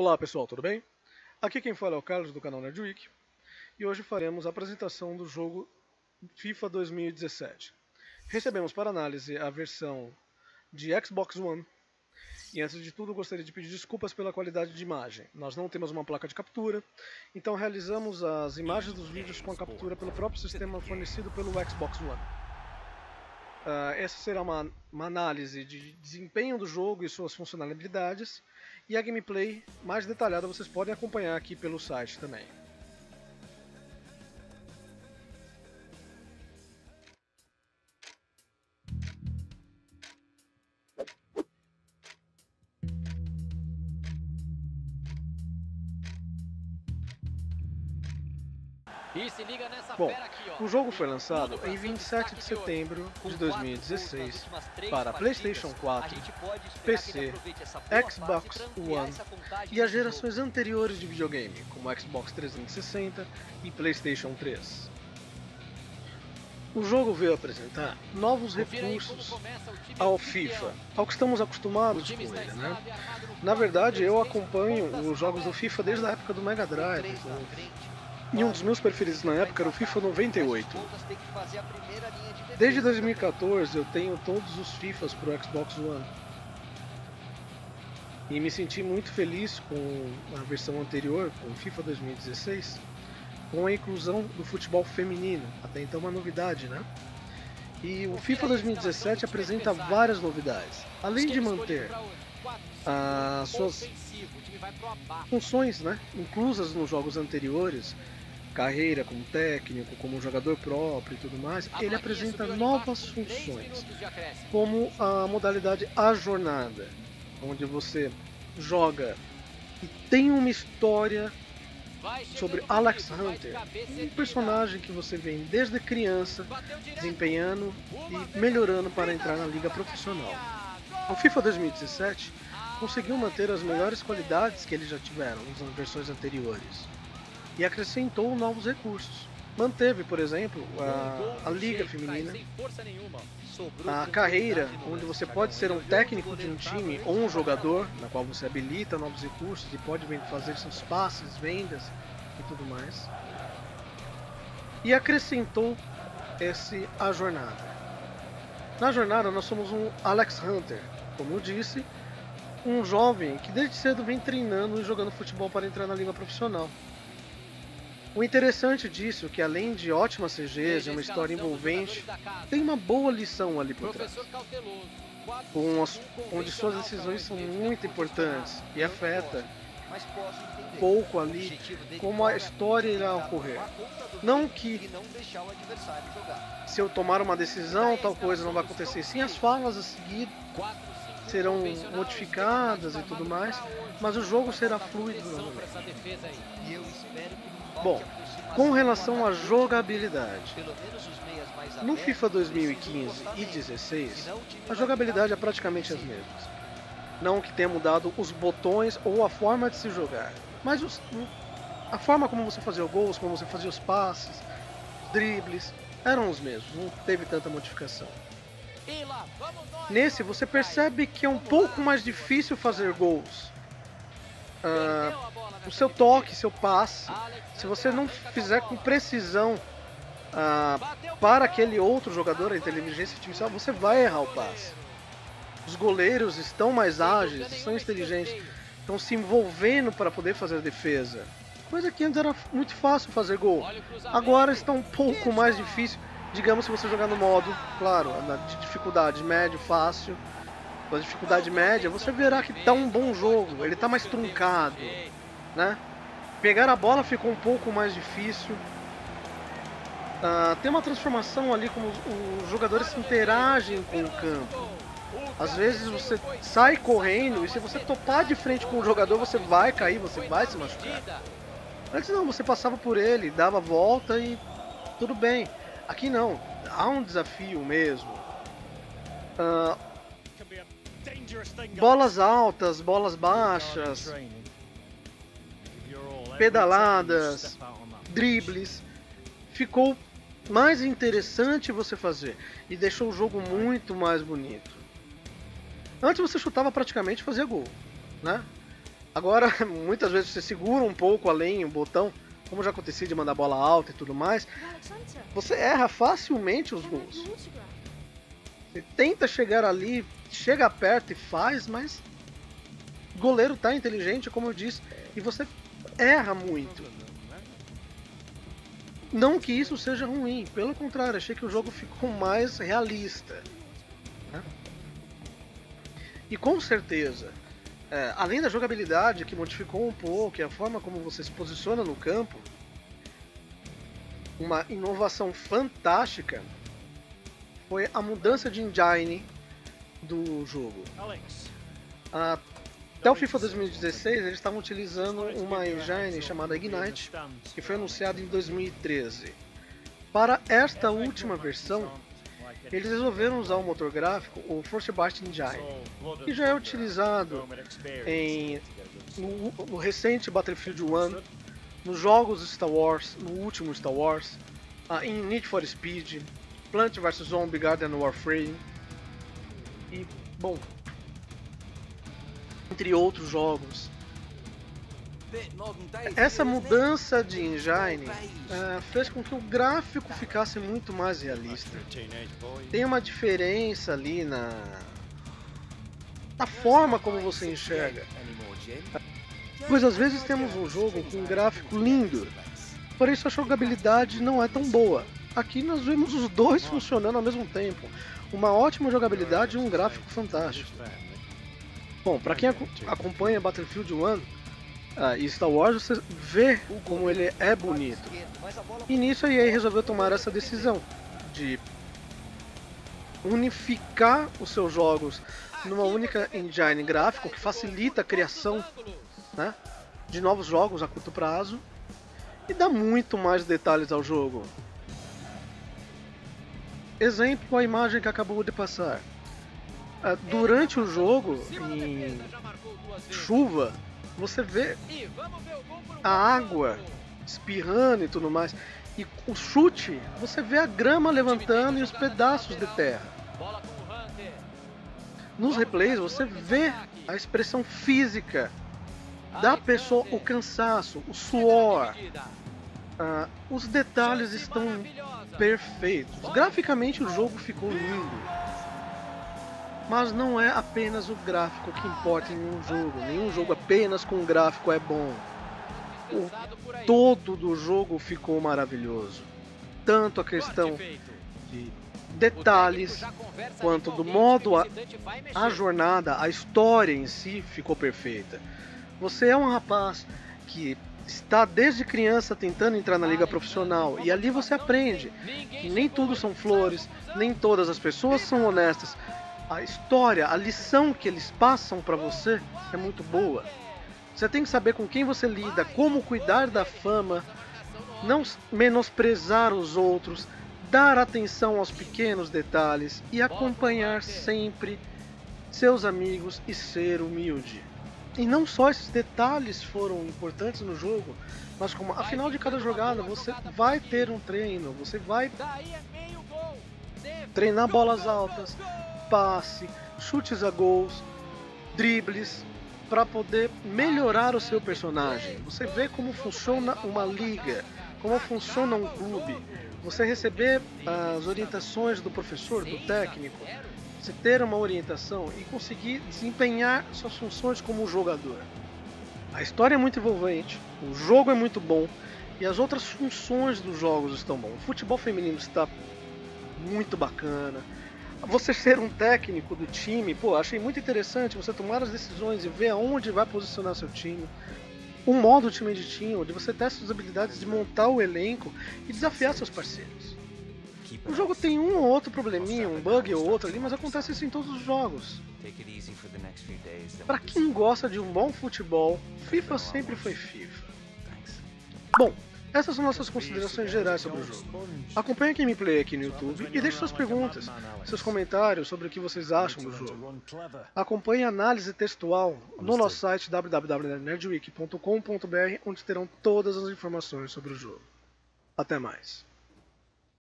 Olá pessoal, tudo bem? Aqui quem fala é o Carlos do canal NerdWeek e hoje faremos a apresentação do jogo FIFA 2017. Recebemos para análise a versão de Xbox One e antes de tudo gostaria de pedir desculpas pela qualidade de imagem. Nós não temos uma placa de captura, então realizamos as imagens dos vídeos com a captura pelo próprio sistema fornecido pelo Xbox One. Essa será uma análise de desempenho do jogo e suas funcionalidades. E a gameplay mais detalhada vocês podem acompanhar aqui pelo site também. E se liga nessa fera aqui, ó. O jogo foi lançado em 27 de setembro de 2016 para PlayStation 4, PC, Xbox One e as gerações anteriores de videogame, como Xbox 360 e PlayStation 3. O jogo veio apresentar novos recursos ao FIFA, ao que estamos acostumados com ele, né? Na verdade, eu acompanho os jogos do FIFA desde a época do Mega Drive, e um dos meus preferidos na época era o FIFA 98. Desde 2014 eu tenho todos os FIFAs para o Xbox One. E me senti muito feliz com a versão anterior, com o FIFA 2016, com a inclusão do futebol feminino, até então uma novidade, né? E o FIFA 2017 apresenta várias novidades, além de manter as suas funções, né, inclusas nos jogos anteriores, carreira como técnico, como jogador próprio e tudo mais. Ele apresenta novas funções, como a modalidade A Jornada, onde você joga e tem uma história sobre Alex Hunter, um personagem que você vem desde criança desempenhando e melhorando para entrar na liga profissional. O FIFA 2017 conseguiu manter as melhores qualidades que eles já tiveram nas versões anteriores e acrescentou novos recursos. Manteve, por exemplo, a liga feminina, a carreira, onde você pode ser um técnico de um time ou um jogador, na qual você habilita novos recursos e pode fazer seus passes, vendas e tudo mais. E acrescentou a jornada. Na jornada nós somos um Alex Hunter, como eu disse, um jovem que desde cedo vem treinando e jogando futebol para entrar na liga profissional. O interessante disso é que, além de ótimas CGs e uma história envolvente, tem uma boa lição ali por trás, onde suas decisões são muito importantes e afeta pouco ali como a história irá ocorrer. Não que se eu tomar uma decisão tal coisa não vai acontecer, sim as falas a seguir serão modificadas e tudo mais, mas o jogo será fluido novamente. Bom, com relação à jogabilidade, no FIFA 2015 e 2016, a jogabilidade é praticamente as mesmas. Não que tenha mudado os botões ou a forma de se jogar, mas a forma como você fazia os gols, como você fazia os passes, os dribles, eram os mesmos, não teve tanta modificação. Nesse você percebe que é um pouco mais difícil fazer gols. O seu toque, seu passe, se você não fizer com precisão para aquele outro jogador, a inteligência artificial, você vai errar o passe. Os goleiros estão mais ágeis, são inteligentes, estão se envolvendo para poder fazer a defesa. Coisa que antes era muito fácil fazer gol, agora está um pouco mais difícil. Digamos, se você jogar no modo, claro, de dificuldade médio, fácil, na dificuldade média, você verá que tá um bom jogo, ele tá mais truncado, né? Pegar a bola ficou um pouco mais difícil. Tem uma transformação ali, como os jogadores se interagem com o campo. Às vezes você sai correndo e se você topar de frente com o jogador, você vai cair, você vai se machucar. Antes não, você passava por ele, dava a volta e tudo bem. Aqui não, há um desafio mesmo. Bolas altas, bolas baixas, pedaladas, dribles. Ficou mais interessante você fazer e deixou o jogo muito mais bonito. Antes você chutava praticamente e fazia gol, né? Agora, muitas vezes você segura um pouco além o botão, como já acontecia de mandar bola alta e tudo mais, você erra facilmente os gols. Você tenta chegar ali, chega perto e faz, mas o goleiro tá inteligente, como eu disse, e você erra muito. Não que isso seja ruim, pelo contrário, achei que o jogo ficou mais realista, né? E com certeza, além da jogabilidade que modificou um pouco e a forma como você se posiciona no campo, uma inovação fantástica foi a mudança de engine do jogo. Até o FIFA 2016 eles estavam utilizando uma engine chamada Ignite, que foi anunciada em 2013. Para esta última versão, eles resolveram usar o motor gráfico, o Frostbite Engine, que já é utilizado no recente Battlefield 1, nos jogos Star Wars, no último Star Wars, em Need for Speed, Plants vs. Zombies Garden Warfare e, bom, entre outros jogos. Essa mudança de engine fez com que o gráfico ficasse muito mais realista. Tem uma diferença ali na forma como você enxerga, pois às vezes temos um jogo com um gráfico lindo, porém sua jogabilidade não é tão boa. Aqui nós vemos os dois funcionando ao mesmo tempo, uma ótima jogabilidade e um gráfico fantástico. Bom, para quem acompanha Battlefield 1, e Star Wars, você vê como ele é bonito. E nisso a EA resolveu tomar essa decisão de unificar os seus jogos numa única engine gráfica, que facilita a criação, né, de novos jogos a curto prazo e dá muito mais detalhes ao jogo. Exemplo, a imagem que acabou de passar. Durante o jogo, em chuva, você vê a água espirrando e tudo mais, e o chute, você vê a grama levantando e os pedaços de terra. Nos replays você vê a expressão física da pessoa, o cansaço, o suor, os detalhes estão perfeitos. Graficamente o jogo ficou lindo. Mas não é apenas o gráfico que importa em um jogo. Nenhum jogo apenas com gráfico é bom. O todo do jogo ficou maravilhoso. Tanto a questão de detalhes, quanto do modo a jornada, a história em si ficou perfeita. Você é um rapaz que está desde criança tentando entrar na liga profissional, e ali você aprende que nem tudo são flores, nem todas as pessoas são honestas. A história, a lição que eles passam para você é muito boa. Você tem que saber com quem você lida, como cuidar da fama, não menosprezar os outros, dar atenção aos pequenos detalhes e acompanhar sempre seus amigos e ser humilde. E não só esses detalhes foram importantes no jogo, mas como ao final de cada jogada você vai ter um treino, você vai treinar bolas altas, passe, chutes a gols, dribles, para poder melhorar o seu personagem. Você vê como funciona uma liga, como funciona um clube. Você receber as orientações do professor, do técnico, você ter uma orientação e conseguir desempenhar suas funções como jogador. A história é muito envolvente, o jogo é muito bom e as outras funções dos jogos estão bom. O futebol feminino está muito bacana. Você ser um técnico do time, pô, achei muito interessante você tomar as decisões e ver aonde vai posicionar seu time. Um modo time editing, onde você testa suas habilidades de montar o elenco e desafiar seus parceiros. O jogo tem um ou outro probleminha, um bug ou outro ali, mas acontece isso em todos os jogos. Para quem gosta de um bom futebol, FIFA sempre foi FIFA. Bom, essas são nossas considerações gerais sobre o jogo. Acompanhe a gameplay aqui no YouTube e deixe suas perguntas, seus comentários sobre o que vocês acham do jogo. Acompanhe a análise textual no nosso site www.nerdweek.com.br, onde terão todas as informações sobre o jogo. Até mais.